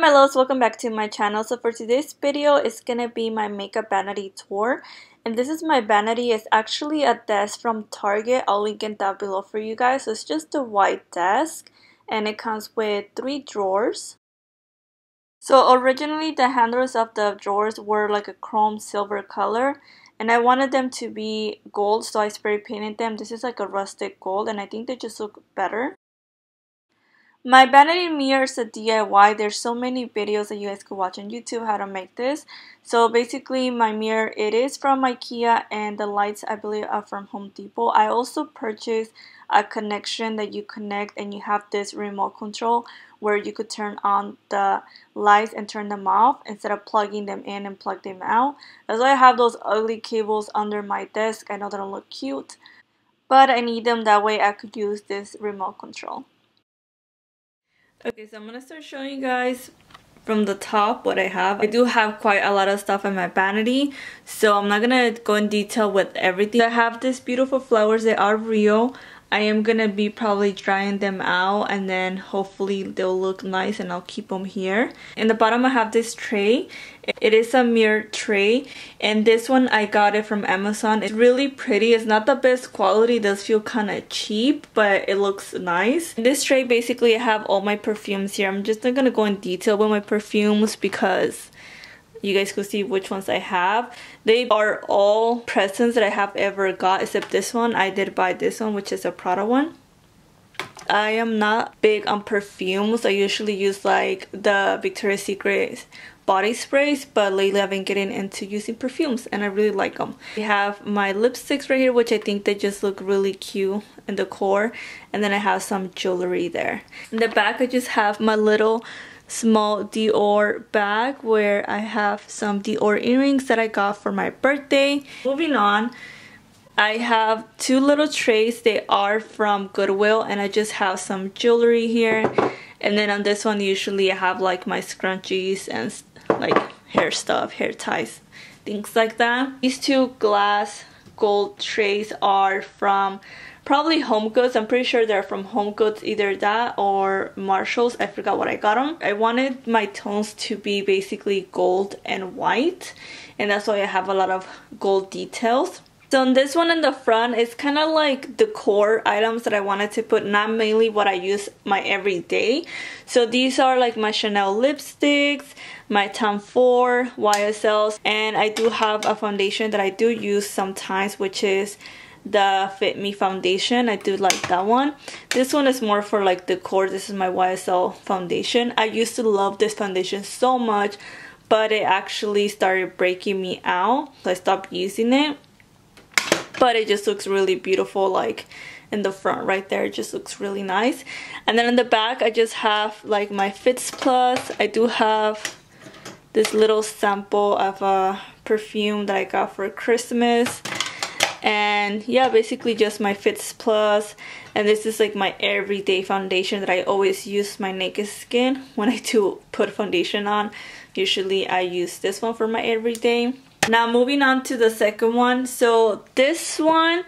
my loves, welcome back to my channel. So for today's video, it's gonna be my makeup vanity tour, and this is my vanity. It's actually a desk from Target. I'll link it down below for you guys. So it's just a white desk and it comes with 3 drawers. So originally the handles of the drawers were like a chrome silver color, and I wanted them to be gold, so I spray painted them. This is like a rustic gold, and I think they just look better. My vanity mirror is a DIY. There's so many videos that you guys could watch on YouTube how to make this. So basically my mirror, it is from IKEA, and the lights I believe are from Home Depot. I also purchased a connection that you connect and you have this remote control where you could turn on the lights and turn them off instead of plugging them in and plug them out. That's why I have those ugly cables under my desk. I know they don't look cute, but I need them, that way I could use this remote control. Okay, so I'm gonna start showing you guys from the top what I have. I do have quite a lot of stuff in my vanity, so I'm not gonna go in detail with everything. I have these beautiful flowers. They are real. I am gonna be probably drying them out, and then hopefully they'll look nice and I'll keep them here. In the bottom I have this tray. It is a mirror tray, and this one I got it from Amazon. It's really pretty. It's not the best quality. It does feel kind of cheap, but it looks nice. In this tray basically I have all my perfumes here. I'm just not going to go in detail with my perfumes because you guys could see which ones I have. They are all presents that I have ever got, except this one. I did buy this one, which is a Prada one. I am not big on perfumes. I usually use like the Victoria's Secret body sprays, but lately I've been getting into using perfumes and I really like them. I have my lipsticks right here, which I think they just look really cute in the core, and then I have some jewelry there. In the back I just have my little small Dior bag where I have some Dior earrings that I got for my birthday. Moving on, I have 2 little trays. They are from Goodwill, and I just have some jewelry here, and then on this one usually I have like my scrunchies and like hair stuff, hair ties, things like that. These 2 glass gold trays are from probably Home Goods. I'm pretty sure they're from Home Goods, either that or Marshall's. I forgot what I got them. I wanted my tones to be basically gold and white, and that's why I have a lot of gold details. So on this one in the front, it's kind of like decor items that I wanted to put, not mainly what I use my everyday. So these are like my Chanel lipsticks, my Tom Ford, YSLs, and I do have a foundation that I do use sometimes, which is the Fit Me foundation. I do like that one. This one is more for like decor. This is my YSL foundation. I used to love this foundation so much, but it actually started breaking me out, so I stopped using it. But it just looks really beautiful, like in the front right there. It just looks really nice. And then in the back I just have like my Fits Plus. I do have this little sample of a perfume that I got for Christmas, and yeah, basically just my Fits Plus. And this is like my everyday foundation that I always use, my Naked Skin. When I do put foundation on, usually I use this one for my everyday. Now moving on to the second one. So this one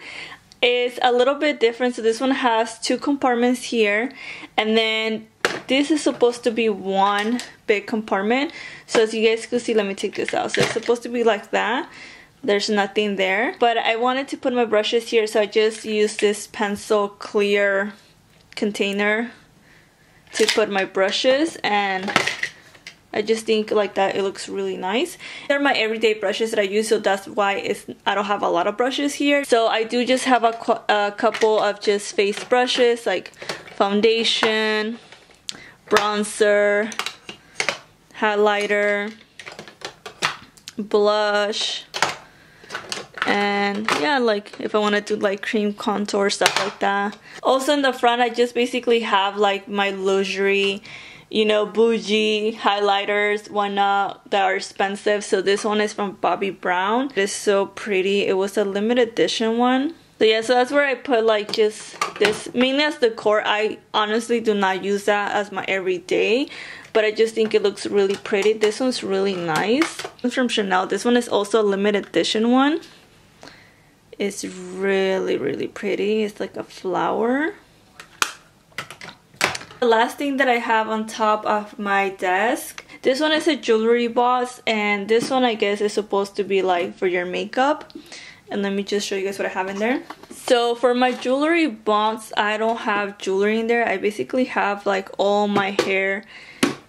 is a little bit different. So this one has 2 compartments here, and then this is supposed to be one big compartment. So as you guys can see, let me take this out. So it's supposed to be like that. There's nothing there, but I wanted to put my brushes here, so I just used this pencil clear container to put my brushes, and I just think like that it looks really nice. They're my everyday brushes that I use, so that's why I don't have a lot of brushes here. So I do just have a couple of just face brushes, like foundation, bronzer, highlighter, blush, and yeah, like if I want to do like cream contour, stuff like that. Also in the front I just basically have like my luxury, you know, bougie highlighters, whatnot, that are expensive. So this one is from Bobbi Brown. It is so pretty. It was a limited edition one. So yeah, so that's where I put like just this, mainly as decor. I honestly do not use that as my everyday, but I just think it looks really pretty. This one's really nice. It's from Chanel. This one is also a limited edition one. It's really, really pretty. It's like a flower. The last thing that I have on top of my desk This one is a jewelry box, and this one I guess is supposed to be like for your makeup. And let me just show you guys what I have in there. So for my jewelry box, I don't have jewelry in there. I basically have like all my hair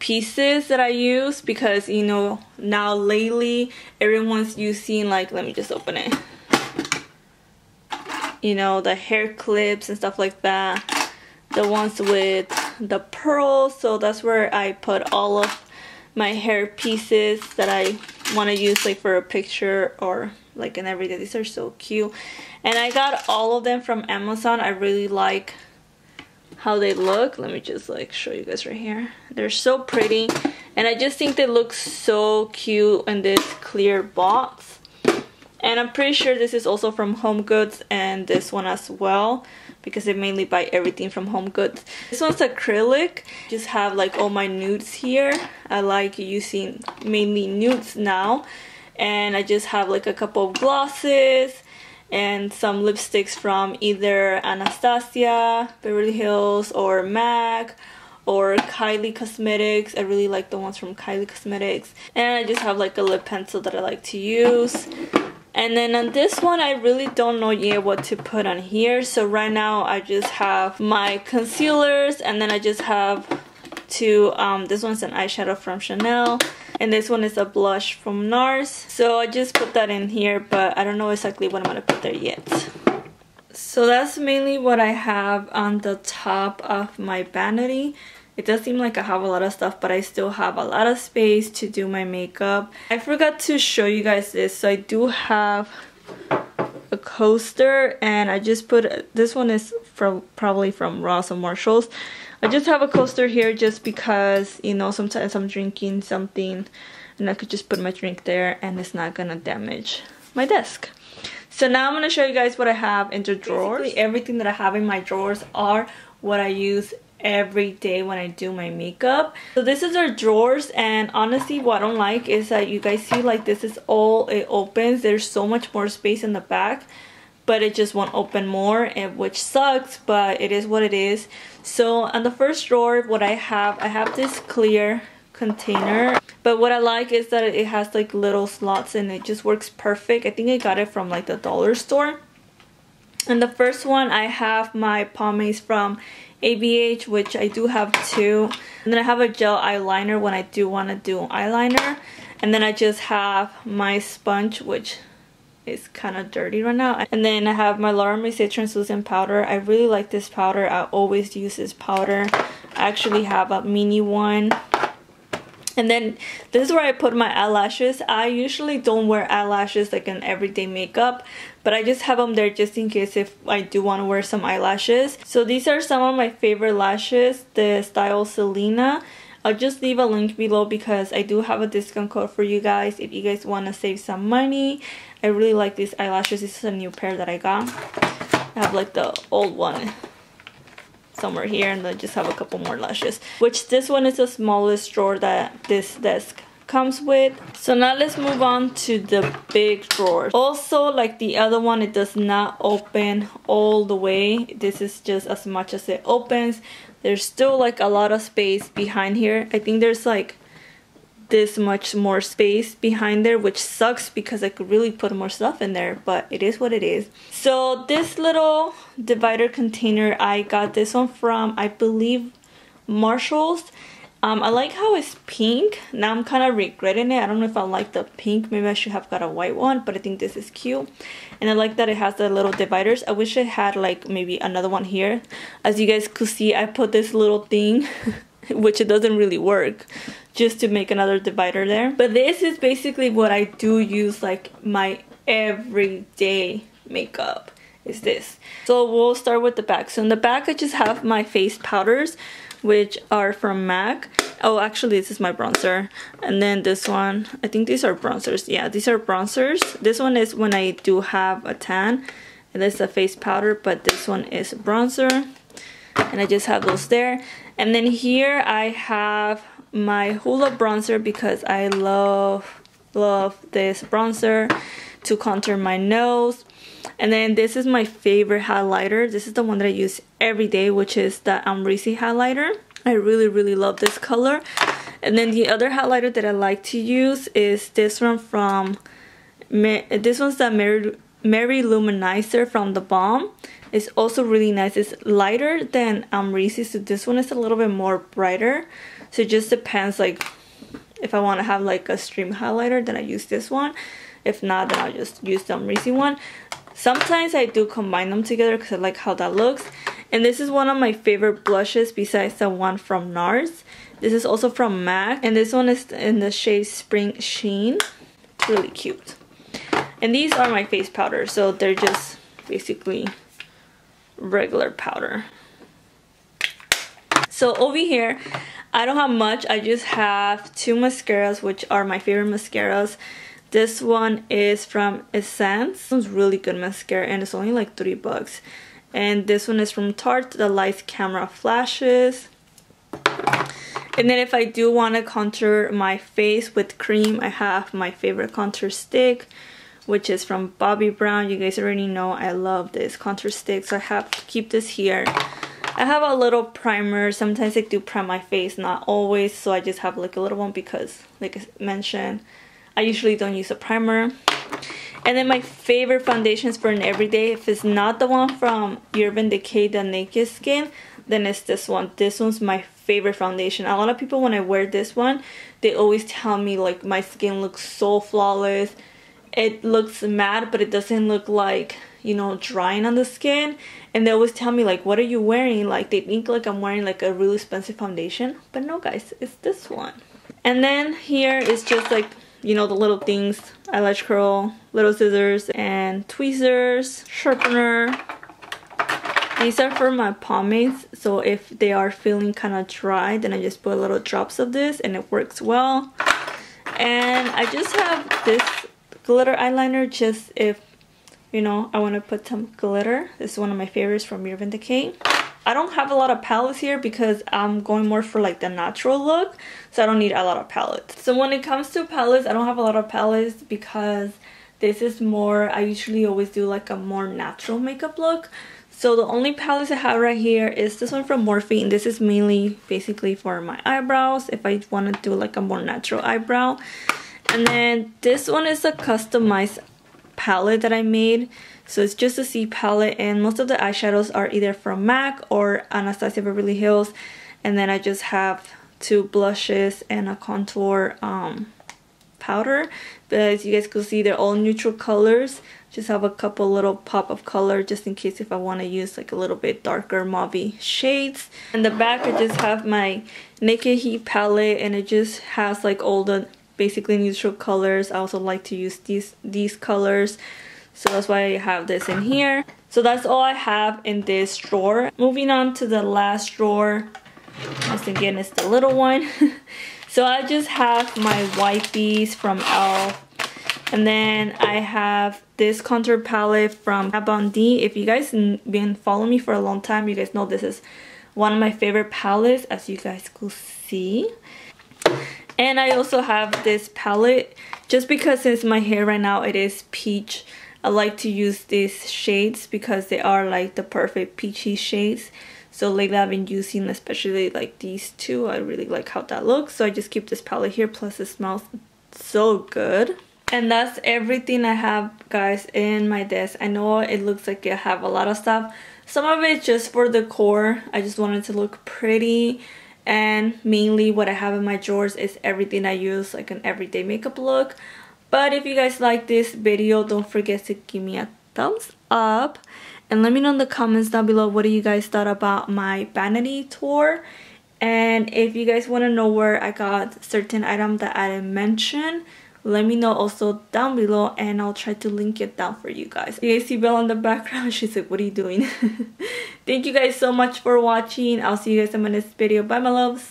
pieces that I use, because you know, now lately everyone's using like, let me just open it, you know, the hair clips and stuff like that, the ones with the pearls. So that's where I put all of my hair pieces that I want to use like for a picture or like in everyday. These are so cute, and I got all of them from Amazon. I really like how they look. Let me just like show you guys right here. They're so pretty, and I just think they look so cute in this clear box. And I'm pretty sure this is also from Home Goods, and this one as well, because they mainly buy everything from Home Goods. This one's acrylic. Just have like all my nudes here. I like using mainly nudes now. And I just have like a couple of glosses and some lipsticks from either Anastasia Beverly Hills or MAC or Kylie Cosmetics. I really like the ones from Kylie Cosmetics. And I just have like a lip pencil that I like to use. And then on this one, I really don't know yet what to put on here. So right now I just have my concealers, and then I just have two. This one's an eyeshadow from Chanel, and this one is a blush from NARS. So I just put that in here, but I don't know exactly what I'm gonna put there yet. So that's mainly what I have on the top of my vanity. It does seem like I have a lot of stuff, but I still have a lot of space to do my makeup. I forgot to show you guys this. So I do have a coaster, and I just put, this one is from probably from Ross or Marshall's. I just have a coaster here just because, you know, sometimes I'm drinking something and I could just put my drink there and it's not gonna damage my desk. So now I'm gonna show you guys what I have in the drawers. Basically, everything that I have in my drawers are what I use every day when I do my makeup. So this is our drawers, and honestly what I don't like is that you guys see like this is all it opens. There's so much more space in the back, but it just won't open more, and which sucks, but it is what it is. So on the first drawer, what I have this clear container, but what I like is that it has like little slots and it just works perfect. I think I got it from like the dollar store. And the first one, I have my pomades from ABH, which I do have two, and then I have a gel eyeliner when I do want to do eyeliner, and then I just have my sponge, which is kind of dirty right now, and then I have my Laura Mercier translucent powder. I really like this powder. I always use this powder. I actually have a mini one. And then this is where I put my eyelashes. I usually don't wear eyelashes like in everyday makeup, but I just have them there just in case if I do want to wear some eyelashes. So these are some of my favorite lashes, the style Selena. I'll just leave a link below because I do have a discount code for you guys if you guys want to save some money. I really like these eyelashes. This is a new pair that I got. I have like the old one somewhere here, and then just have a couple more lashes, which this one is the smallest drawer that this desk comes with. So now let's move on to the big drawer. Also, like the other one, it does not open all the way. This is just as much as it opens. There's still like a lot of space behind here. I think there's like this much more space behind there, which sucks because I could really put more stuff in there, but it is what it is. So this little divider container, I got this one from, I believe, Marshall's. I like how it's pink. Now I'm kind of regretting it. I don't know if I like the pink. Maybe I should have got a white one, but I think this is cute. And I like that it has the little dividers. I wish it had like maybe another one here. As you guys could see, I put this little thing which it doesn't really work, just to make another divider there. But this is basically what I do use like my everyday makeup is this. So we'll start with the back. So in the back I just have my face powders, which are from MAC. Oh, actually this is my bronzer, and then this one, I think these are bronzers. Yeah, these are bronzers. This one is when I do have a tan, and this is a face powder, but this one is bronzer, and I just have those there. And then here I have my Hoola bronzer because I love this bronzer to contour my nose. And then this is my favorite highlighter. This is the one that I use every day, which is the Amrezy highlighter. I really love this color. And then the other highlighter that I like to use is this one from, this one's the Mary-Lou Manizer from The Balm. It's also really nice. It's lighter than Amrezy, so this one is a little bit more brighter. So it just depends, like, if I want to have like a stream highlighter, then I use this one. If not, then I'll just use the Amrezy one. Sometimes I do combine them together because I like how that looks. And this is one of my favorite blushes besides the one from NARS. This is also from MAC, and this one is in the shade Spring Sheen. It's really cute. And these are my face powders, so they're just basically regular powder. So over here, I don't have much. I just have two mascaras, which are my favorite mascaras. This one is from Essence. This one's really good mascara and it's only like $3. And this one is from Tarte, the Lights Camera Flashes. And then if I do want to contour my face with cream, I have my favorite contour stick, which is from Bobbi Brown. You guys already know I love this contour stick, so I have to keep this here. I have a little primer. Sometimes I do prime my face, not always, so I just have like a little one because, like I mentioned, I usually don't use a primer. And then my favorite foundations for an everyday, if it's not the one from Urban Decay, the Naked Skin, then it's this one. This one's my favorite foundation. A lot of people, when I wear this one, they always tell me like my skin looks so flawless. It looks matte, but it doesn't look like, you know, drying on the skin. And they always tell me like, what are you wearing? Like, they think like I'm wearing like a really expensive foundation, but no guys, it's this one. And then here is just like, you know, the little things, eyelash curl, little scissors and tweezers, sharpener. These are for my pomades, so if they are feeling kind of dry, then I just put little drops of this and it works well. And I just have this glitter eyeliner, just if, you know, I want to put some glitter. This is one of my favorites from Urban Decay. I don't have a lot of palettes here because I'm going more for like the natural look, so I don't need a lot of palettes. So when it comes to palettes, I don't have a lot of palettes because this is more, I usually always do like a more natural makeup look. So the only palettes I have right here is this one from Morphe, and this is mainly basically for my eyebrows if I want to do like a more natural eyebrow. And then this one is a customized palette that I made. So it's just a C palette, and most of the eyeshadows are either from MAC or Anastasia Beverly Hills. And then I just have two blushes and a contour powder. But as you guys can see, they're all neutral colors. Just have a couple little pop of color just in case if I want to use like a little bit darker mauve shades. In the back, I just have my Naked Heat palette, and it just has like all the basically neutral colors. I also like to use these colors, so that's why I have this in here. So that's all I have in this drawer. Moving on to the last drawer, once again it's the little one. So I just have my wipes from e.l.f. And then I have this contour palette from Abondee. If you guys been following me for a long time, you guys know this is one of my favorite palettes, as you guys could see. And I also have this palette just because since my hair right now it is peach, I like to use these shades because they are like the perfect peachy shades. So lately I've been using especially like these two. I really like how that looks, so I just keep this palette here, plus it smells so good. And that's everything I have, guys, in my desk. I know it looks like I have a lot of stuff. Some of it just for decor. I just wanted to look pretty. And mainly what I have in my drawers is everything I use like an everyday makeup look. But if you guys like this video, don't forget to give me a thumbs up and let me know in the comments down below what do you guys thought about my vanity tour. And if you guys want to know where I got certain items that I didn't mention, let me know also down below and I'll try to link it down for you guys. You guys see Belle in the background, she's like, what are you doing? Thank you guys so much for watching. I'll see you guys in my next video. Bye my loves.